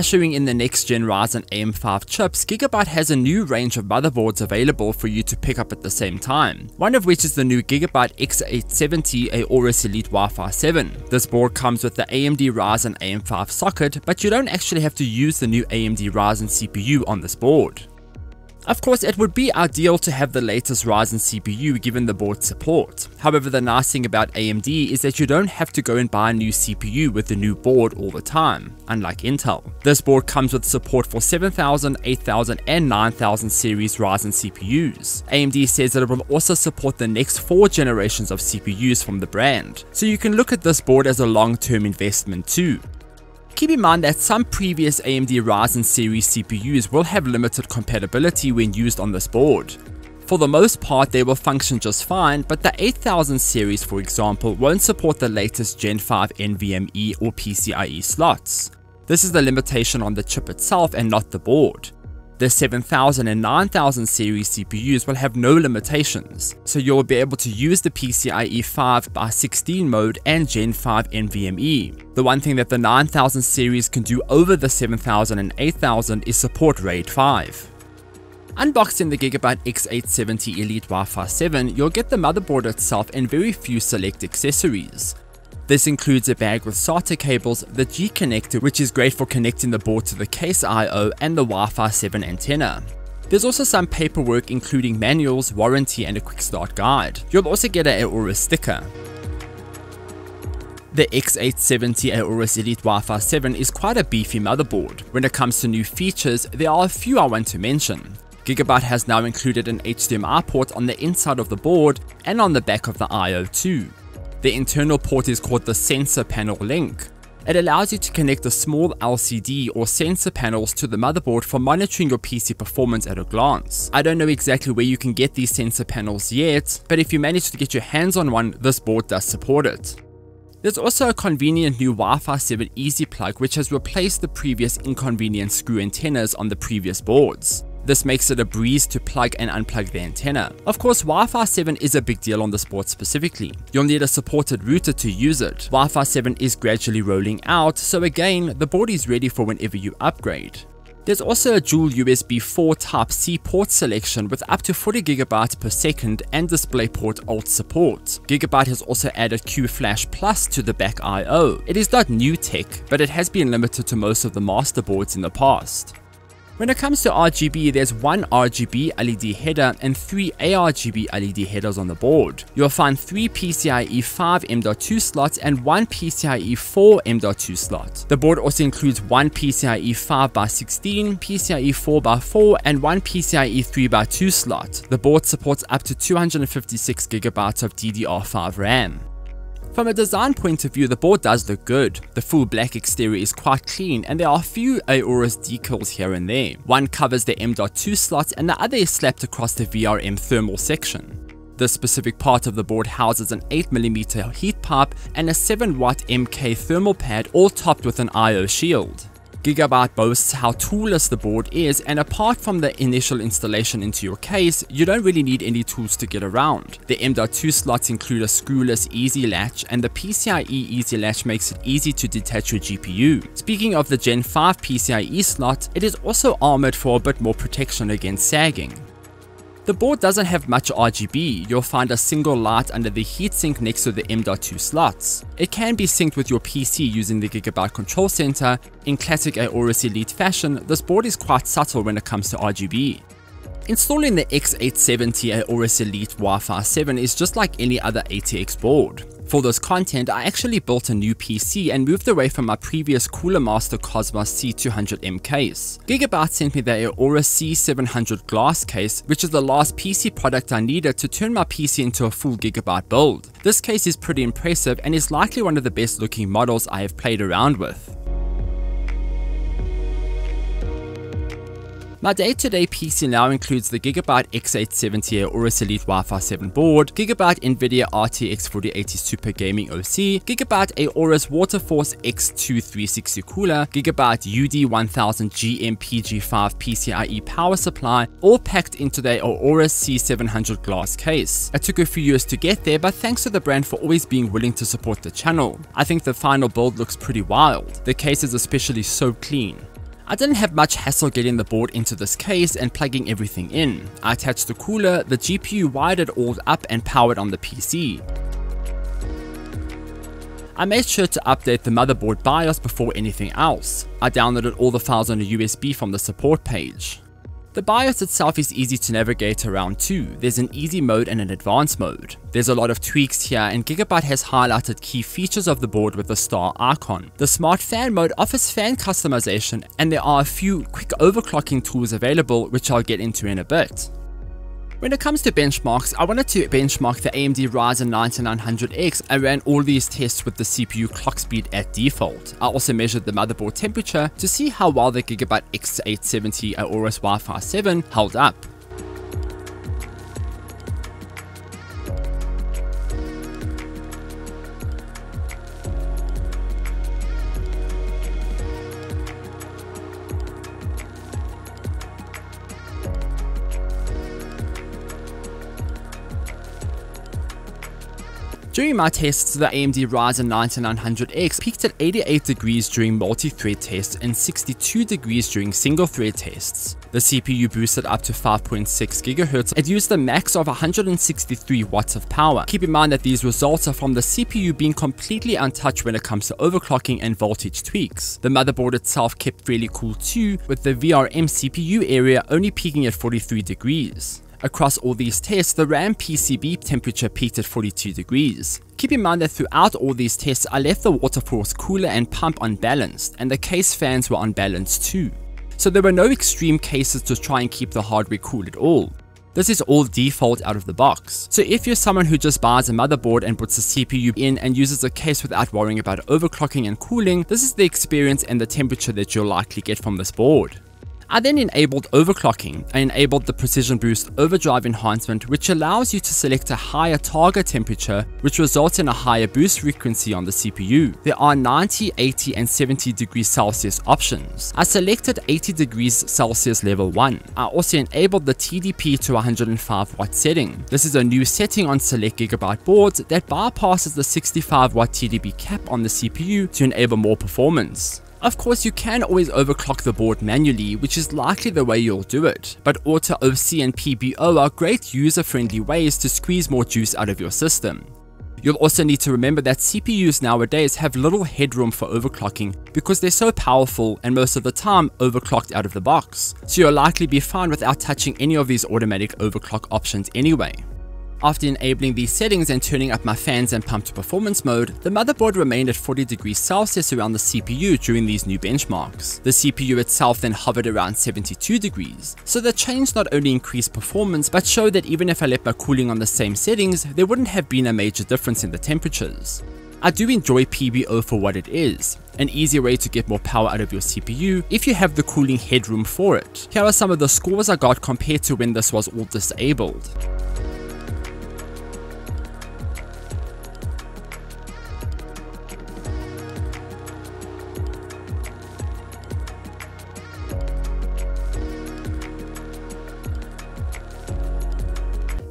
Ushering in the next gen Ryzen AM5 chips, Gigabyte has a new range of motherboards available for you to pick up at the same time, one of which is the new Gigabyte X870 Aorus Elite Wi-Fi 7. This board comes with the AMD Ryzen AM5 socket, but you don't actually have to use the new AMD Ryzen CPU on this board. Of course, it would be ideal to have the latest Ryzen CPU given the board's support. However, the nice thing about AMD is that you don't have to go and buy a new CPU with the new board all the time, unlike Intel. This board comes with support for 7000, 8000 and 9000 series Ryzen CPUs. AMD says that it will also support the next 4 generations of CPUs from the brand, so you can look at this board as a long-term investment too. Keep in mind that some previous AMD Ryzen series CPUs will have limited compatibility when used on this board. For the most part, they will function just fine, but the 8000 series, for example, won't support the latest Gen 5 NVMe or PCIe slots. This is the limitation on the chip itself and not the board. The 7000 and 9000 series CPUs will have no limitations, so you'll be able to use the PCIe 5x16 mode and Gen 5 NVMe. The one thing that the 9000 series can do over the 7000 and 8000 is support RAID 5. Unboxing the Gigabyte X870 Elite Wi-Fi 7, you'll get the motherboard itself and very few select accessories. This includes a bag with SATA cables, the G connector, which is great for connecting the board to the case I/O, and the Wi-Fi 7 antenna. There's also some paperwork including manuals, warranty and a quick start guide. You'll also get an Aorus sticker. The X870 Aorus Elite Wi-Fi 7 is quite a beefy motherboard. When it comes to new features, there are a few I want to mention. Gigabyte has now included an HDMI port on the inside of the board and on the back of the I/O too. The internal port is called the sensor panel link. It allows you to connect a small LCD or sensor panels to the motherboard for monitoring your PC performance at a glance. I don't know exactly where you can get these sensor panels yet, but if you manage to get your hands on one, this board does support it. There's also a convenient new Wi-Fi 7 easy plug which has replaced the previous inconvenient screw antennas on the previous boards. This makes it a breeze to plug and unplug the antenna. Of course, Wi-Fi 7 is a big deal on this board specifically. You'll need a supported router to use it. Wi-Fi 7 is gradually rolling out, so again, the board is ready for whenever you upgrade. There's also a dual USB 4 Type-C port selection with up to 40GB per second and DisplayPort Alt support. Gigabyte has also added Q-Flash Plus to the back I/O. It is not new tech, but it has been limited to most of the master boards in the past. When it comes to RGB, there's one RGB LED header and 3 ARGB LED headers on the board. You'll find 3 PCIe 5 M.2 slots and 1 PCIe 4 M.2 slot. The board also includes 1 PCIe 5x16, PCIe 4x4 and 1 PCIe 3x2 slot. The board supports up to 256GB of DDR5 RAM. From a design point of view, the board does look good. The full black exterior is quite clean and there are a few Aorus decals here and there. One covers the M.2 slots and the other is slapped across the VRM thermal section. This specific part of the board houses an 8mm heat pipe and a 7W MK thermal pad, all topped with an I/O shield. Gigabyte boasts how toolless the board is, and apart from the initial installation into your case, you don't really need any tools to get around. The M.2 slots include a screwless easy latch, and the PCIe easy latch makes it easy to detach your GPU. Speaking of the Gen 5 PCIe slot, it is also armored for a bit more protection against sagging. The board doesn't have much RGB. You'll find a single light under the heatsink next to the M.2 slots. It can be synced with your PC using the Gigabyte Control Center. In classic Aorus Elite fashion, this board is quite subtle when it comes to RGB. Installing the X870 Aorus Elite Wi-Fi 7 is just like any other ATX board. For this content, I actually built a new PC and moved away from my previous Cooler Master Cosmos C200M case. Gigabyte sent me the Aorus C700 glass case, which is the last PC product I needed to turn my PC into a full Gigabyte build. This case is pretty impressive and is likely one of the best looking models I have played around with. My day-to-day PC now includes the Gigabyte X870 Aorus Elite Wi-Fi 7 board, Gigabyte NVIDIA RTX 4080 Super Gaming OC, Gigabyte Aorus Waterforce X2 360 cooler, Gigabyte UD1000GM PG5 PCIe power supply, all packed into the Aorus C700 glass case. It took a few years to get there, but thanks to the brand for always being willing to support the channel. I think the final build looks pretty wild. The case is especially so clean. I didn't have much hassle getting the board into this case and plugging everything in. I attached the cooler, the GPU wired it all up and powered on the PC. I made sure to update the motherboard BIOS before anything else. I downloaded all the files on a USB from the support page. The BIOS itself is easy to navigate around too. There's an easy mode and an advanced mode. There's a lot of tweaks here, and Gigabyte has highlighted key features of the board with the star icon. The smart fan mode offers fan customization, and there are a few quick overclocking tools available, which I'll get into in a bit. When it comes to benchmarks, I wanted to benchmark the AMD Ryzen 9900X. I ran all these tests with the CPU clock speed at default. I also measured the motherboard temperature to see how well the Gigabyte X870 Aorus Wi-Fi 7 held up. During my tests, the AMD Ryzen 9900X peaked at 88 degrees during multi-thread tests and 62 degrees during single-thread tests. The CPU boosted up to 5.6 GHz and used a max of 163 watts of power. Keep in mind that these results are from the CPU being completely untouched when it comes to overclocking and voltage tweaks. The motherboard itself kept fairly cool too, with the VRM CPU area only peaking at 43 degrees. Across all these tests, the RAM PCB temperature peaked at 42 degrees. Keep in mind that throughout all these tests, I left the Waterforce cooler and pump unbalanced, and the case fans were unbalanced too. So there were no extreme cases to try and keep the hardware cool at all. This is all default out of the box. So if you're someone who just buys a motherboard and puts the CPU in and uses a case without worrying about overclocking and cooling, this is the experience and the temperature that you'll likely get from this board. I then enabled overclocking. I enabled the Precision Boost Overdrive enhancement, which allows you to select a higher target temperature, which results in a higher boost frequency on the CPU. There are 90, 80 and 70 degrees Celsius options. I selected 80 degrees Celsius level 1. I also enabled the TDP to 105 watt setting. This is a new setting on select Gigabyte boards that bypasses the 65 watt TDP cap on the CPU to enable more performance. Of course, you can always overclock the board manually, which is likely the way you'll do it, but Auto OC and PBO are great user-friendly ways to squeeze more juice out of your system. You'll also need to remember that CPUs nowadays have little headroom for overclocking because they're so powerful and most of the time overclocked out of the box, so you'll likely be fine without touching any of these automatic overclock options anyway. After enabling these settings and turning up my fans and pump to performance mode, the motherboard remained at 40 degrees Celsius around the CPU during these new benchmarks. The CPU itself then hovered around 72 degrees. So the change not only increased performance, but showed that even if I left my cooling on the same settings, there wouldn't have been a major difference in the temperatures. I do enjoy PBO for what it is, an easier way to get more power out of your CPU if you have the cooling headroom for it. Here are some of the scores I got compared to when this was all disabled.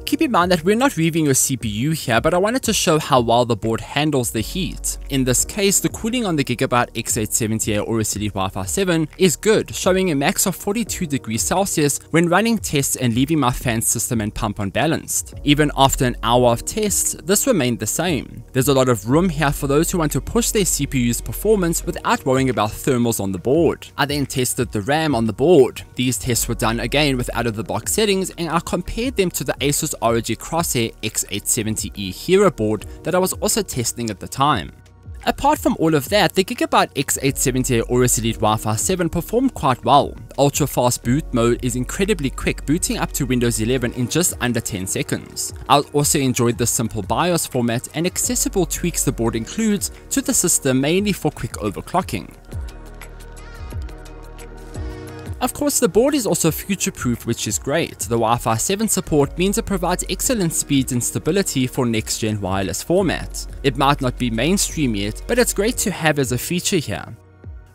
Keep in mind that we're not reviewing your CPU here, but I wanted to show how well the board handles the heat. In this case, the cooling on the Gigabyte X870 Aorus Wi-Fi 7 is good, showing a max of 42 degrees Celsius when running tests and leaving my fan system and pump unbalanced. Even after an hour of tests, this remained the same. There's a lot of room here for those who want to push their CPU's performance without worrying about thermals on the board. I then tested the RAM on the board. These tests were done again with out-of-the-box settings, and I compared them to the Asus ROG Crosshair X870E Hero board that I was also testing at the time. Apart from all of that, the Gigabyte X870 Aorus Wi-Fi 7 performed quite well. Ultra-fast boot mode is incredibly quick, booting up to Windows 11 in just under 10 seconds. I also enjoyed the simple BIOS format and accessible tweaks the board includes to the system, mainly for quick overclocking. Of course, the board is also future-proof, which is great. The Wi-Fi 7 support means it provides excellent speeds and stability for next-gen wireless format. It might not be mainstream yet, but it's great to have as a feature here.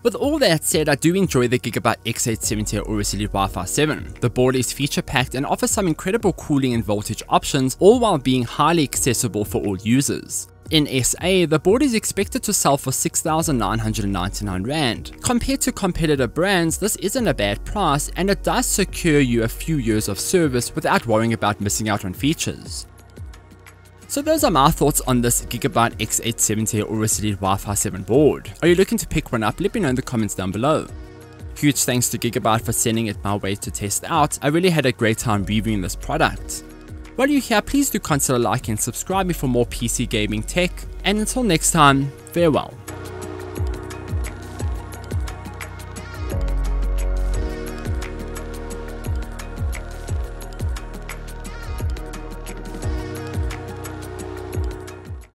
With all that said, I do enjoy the Gigabyte X870 Aorus Wi-Fi 7. The board is feature-packed and offers some incredible cooling and voltage options, all while being highly accessible for all users. In SA, the board is expected to sell for R6,999. Compared to competitor brands, this isn't a bad price, and it does secure you a few years of service without worrying about missing out on features. So those are my thoughts on this Gigabyte X870 or resilient Wi-Fi 7 board. Are you looking to pick one up? Let me know in the comments down below. Huge thanks to Gigabyte for sending it my way to test out. I really had a great time reviewing this product. While you're here, please do consider liking and subscribing for more PC gaming tech. And until next time, farewell.